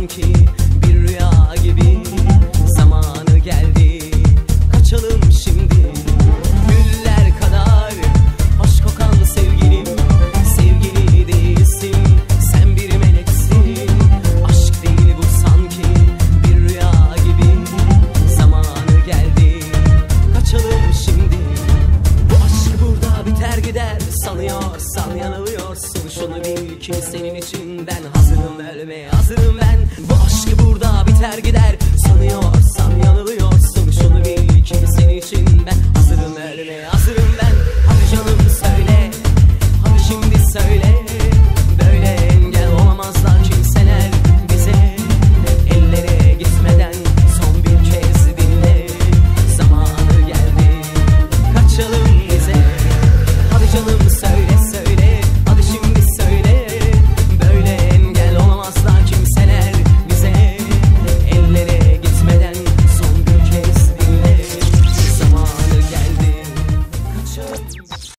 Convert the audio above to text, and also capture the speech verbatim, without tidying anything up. sanıyorum ki bir rüya gibi. Zamanı geldi, kaçalım şimdi. Güller kadar hoş kokan sevgilim, sevgili değilsin, sen bir meleksin. Aşk değil bu sanki bir rüya gibi. Zamanı geldi, kaçalım şimdi. Bu aşk burada biter gider, sanıyorsan yanılıyorsun. Şunu bil ki senin için ben hazırım ölmeye, hazırım ben. Bu aşk burada biter gider, sanıyorsan yanılıyorsun. Şunu bil ki senin için ben hazırım ölmeye.